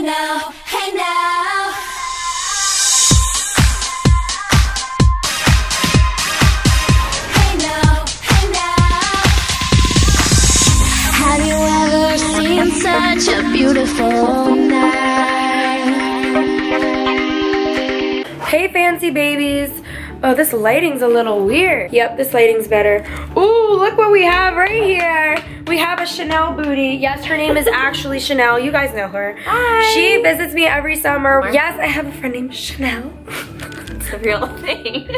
Hey now, hey now. Hey now, hey now. Have you ever seen such a beautiful night? Hey fancy babies. Oh, this lighting's a little weird. Yep, this lighting's better. Ooh, look what we have right here. We have a Chanel booty. Yes, her name is actually Chanel. You guys know her. Hi. She visits me every summer. Mark. Yes, I have a friend named Chanel. It's a real thing.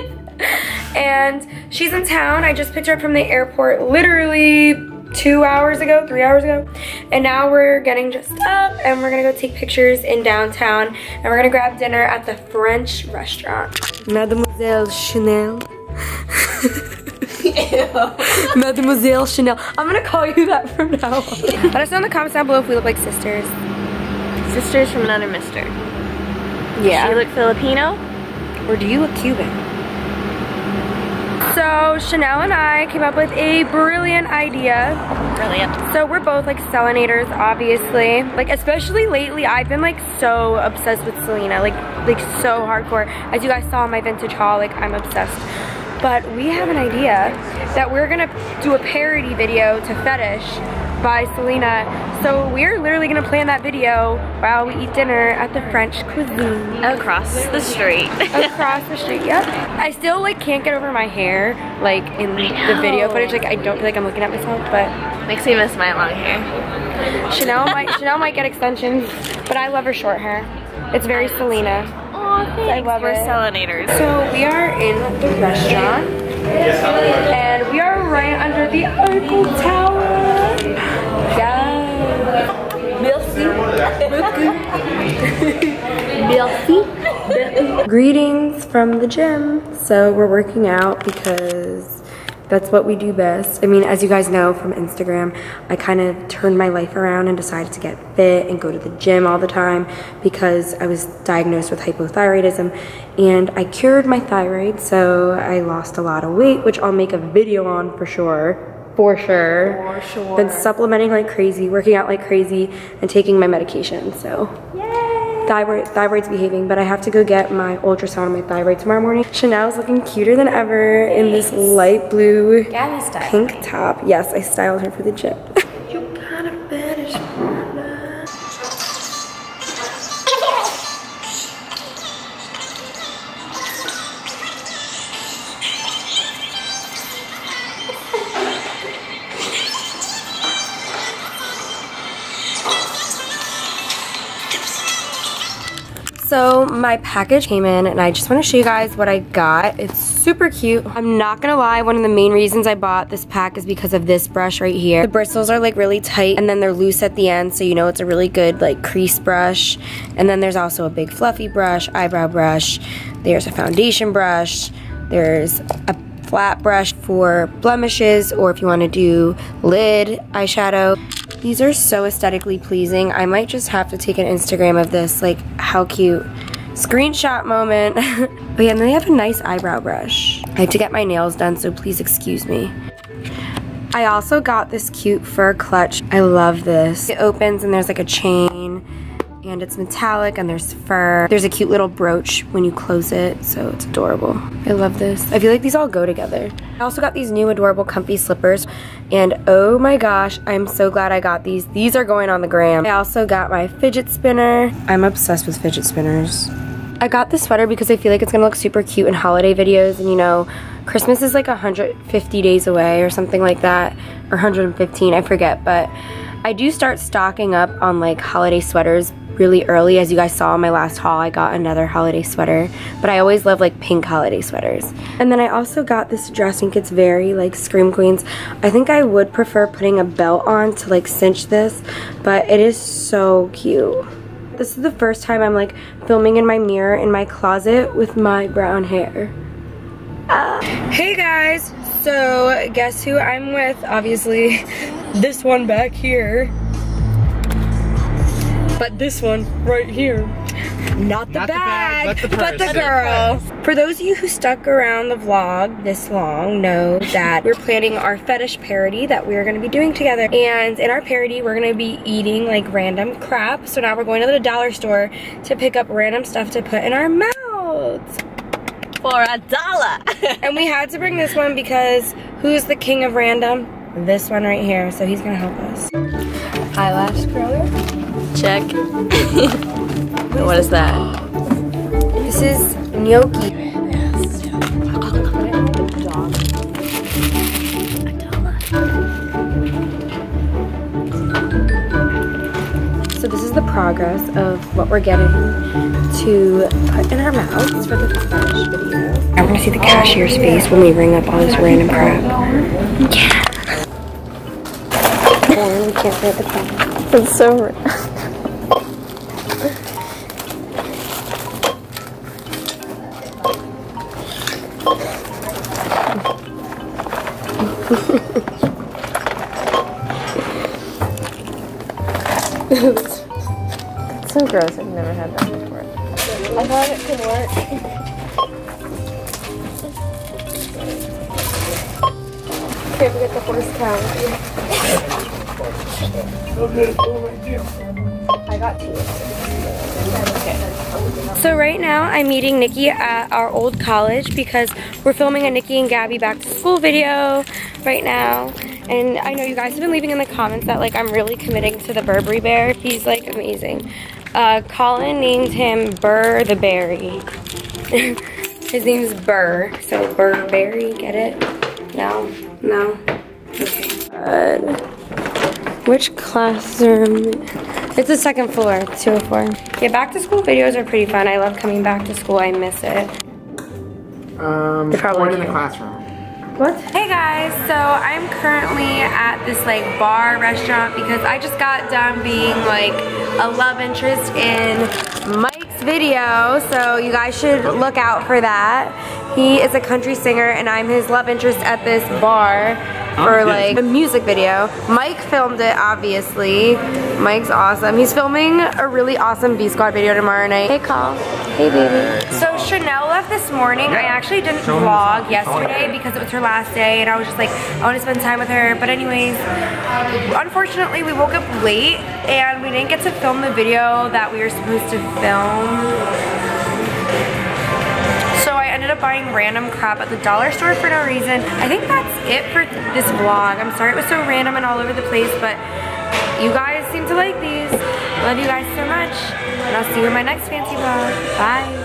And she's in town. I just picked her up from the airport literally 3 hours ago. And now we're getting dressed up and we're gonna go take pictures in downtown and we're gonna grab dinner at the French restaurant. Mademoiselle Chanel. Mademoiselle Chanel. I'm gonna call you that from now on. Let us know in the comments down below if we look like sisters. Sisters from another mister. Yeah. Do you look Filipino? Or do you look Cuban? So Chanel and I came up with a brilliant idea. Brilliant. So we're both like Selenators, obviously. Like especially lately, I've been like so obsessed with Selena, like so hardcore. As you guys saw in my vintage haul, like I'm obsessed. But we have an idea that we're gonna do a parody video to Fetish by Selena. So we're literally gonna plan that video while we eat dinner at the French cuisine. Across the street. Across the street, yep. I still like can't get over my hair like in the video footage. Like I don't feel like I'm looking at myself, but. Makes me miss my long hair. Chanel might get extensions, but I love her short hair. It's very Selena. Aw, thanks, we're Selenators. So we are in the restaurant, and we are right under the Eiffel Tower. Merci. Merci. Greetings from the gym. So we're working out because that's what we do best. I mean, as you guys know from Instagram, I kind of turned my life around and decided to get fit and go to the gym all the time because I was diagnosed with hypothyroidism and I cured my thyroid, so I lost a lot of weight, which I'll make a video on for sure. For sure. Been supplementing like crazy, working out like crazy, and taking my medication, so. Yay! Thyroid's behaving, but I have to go get my ultrasound on my thyroid tomorrow morning. Chanel's looking cuter than ever in this light blue pink top. Yes, I styled her for the gym. You kind of fetish. So my package came in and I just want to show you guys what I got. It's super cute. I'm not gonna lie, one of the main reasons I bought this pack is because of this brush right here. The bristles are like really tight and then they're loose at the end, so you know it's a really good like crease brush. And then there's also a big fluffy brush, eyebrow brush, there's a foundation brush, there's a flat brush for blemishes or if you want to do lid eyeshadow. These are so aesthetically pleasing. I might just have to take an Instagram of this, like how cute. Screenshot moment. But yeah, and then they have a nice eyebrow brush. I have to get my nails done, so please excuse me. I also got this cute fur clutch. I love this. It opens and there's like a chain and it's metallic and there's fur. There's a cute little brooch when you close it, so it's adorable. I love this. I feel like these all go together. I also got these new adorable comfy slippers and oh my gosh, I'm so glad I got these. These are going on the gram. I also got my fidget spinner. I'm obsessed with fidget spinners. I got this sweater because I feel like it's gonna look super cute in holiday videos and you know, Christmas is like 150 days away or something like that, or 115, I forget, but I do start stocking up on like holiday sweaters really early. As you guys saw in my last haul, I got another holiday sweater, but I always love like pink holiday sweaters. And then I also got this dress. I think it's very like Scream Queens. I think I would prefer putting a belt on to like cinch this, but it is so cute. This is the first time I'm like filming in my mirror in my closet with my brown hair. Hey guys, so guess who I'm with? Obviously, this one back here. But this one right here, not the bag, but the girl. For those of you who stuck around the vlog this long know that we're planning our fetish parody that we're gonna be doing together. And in our parody, we're gonna be eating like random crap. So now we're going to the dollar store to pick up random stuff to put in our mouths. For $1. And we had to bring this one because who's the king of random? This one right here. So he's gonna help us. Eyelash curler. Check. What is that? This is gnocchi. So this is the progress of what we're getting to put in our mouths for the fetish video. I want to see the cashier's face when we ring up all this random crap. Yeah. And we can't read the crap. It's so rude. It's so gross, I've never had that before. I thought it could work. Here, we get the horse cow. I got two. So right now, I'm meeting Niki at our old college because we're filming a Niki and Gabby back to school video right now. And I know you guys have been leaving in the comments that like I'm really committing to the Burberry bear. He's like amazing. Colin named him Burr the Berry. His name's Burr, so Burberry, get it? No, no. Okay. Which classroom? It's the second floor, 204. Yeah, back to school videos are pretty fun. I love coming back to school. I miss it. Probably in the classroom. What? Hey guys, so I'm currently at this like bar restaurant because I just got done being like a love interest in Mike's video, so you guys should look out for that. He is a country singer and I'm his love interest at this bar for like a music video. Mike filmed it, obviously. Mike's awesome. He's filming a really awesome B Squad video tomorrow night. Hey Carl. Hey baby. So Chanel left this morning. I actually didn't vlog yesterday because it was her last day and I was just like, I want to spend time with her. But anyways, unfortunately we woke up late and we didn't get to film the video that we were supposed to film. So I ended up buying random crap at the dollar store for no reason. I think that's it for this vlog. I'm sorry it was so random and all over the place, but you guys seem to like these. Love you guys so much, and I'll see you in my next fancy vlog. Bye.